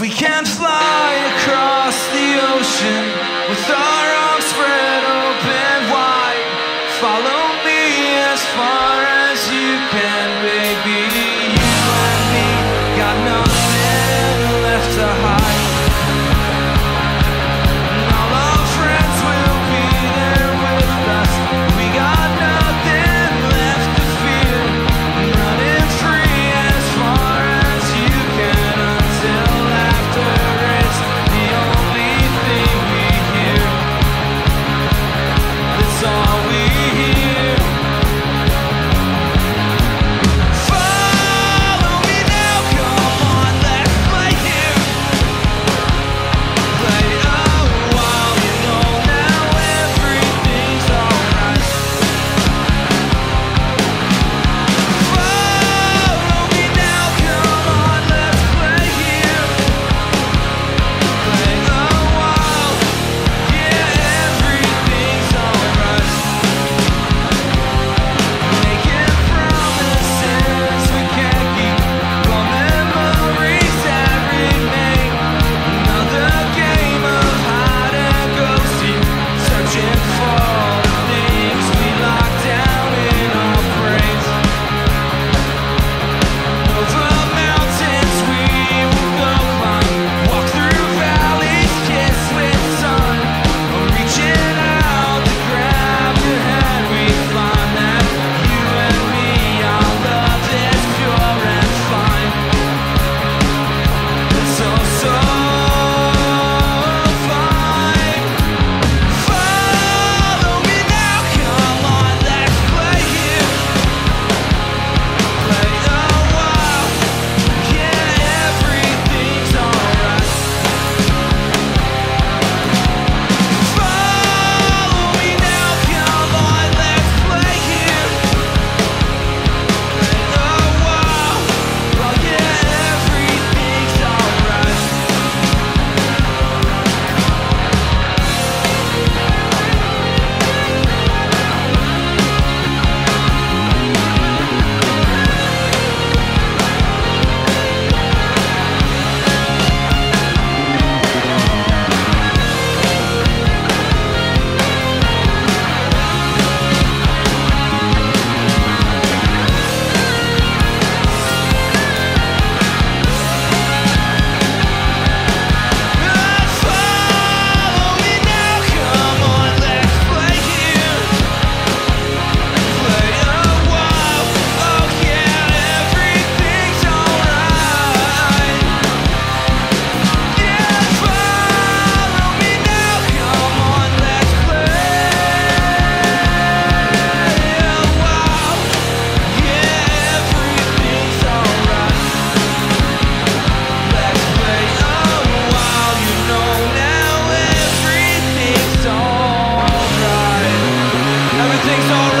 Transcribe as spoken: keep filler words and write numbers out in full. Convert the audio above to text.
we can't fly across the ocean with our arms spread open wide. Follow me as far as you can, baby. You and me got nothing left to hide. And all our friends will be there with us. We got nothing left to fear. I'm running free as far as you can until after it's the only thing we hear. That's all we hear. Follow me now, come on, let's play here. Play a while, you know now everything's alright. Follow me now, come on, let's play here. Play a while, yeah, everything's alright. Making promises we can't keep, for memories that remain. Another game of hide and go seek, searching for the things we lock down in our brains. Over mountains we will go climb, walk through valleys, kiss with sun. We're reaching out to grab your hand, we find that you and me, our love is pure and fine. It's so, so fine. Follow me now, come on, let's play here. Play a while, yeah, everything's alright. Follow me now, come on, let's play here. Play a while, well, yeah, everything's alright. Follow me now, come on, let's play here. Play a while, oh yeah, everything's alright. Yeah, follow me now, come on, let's play a while, yeah, everything's alright. Let's play a while, you know now everything's alright. Everything's alright.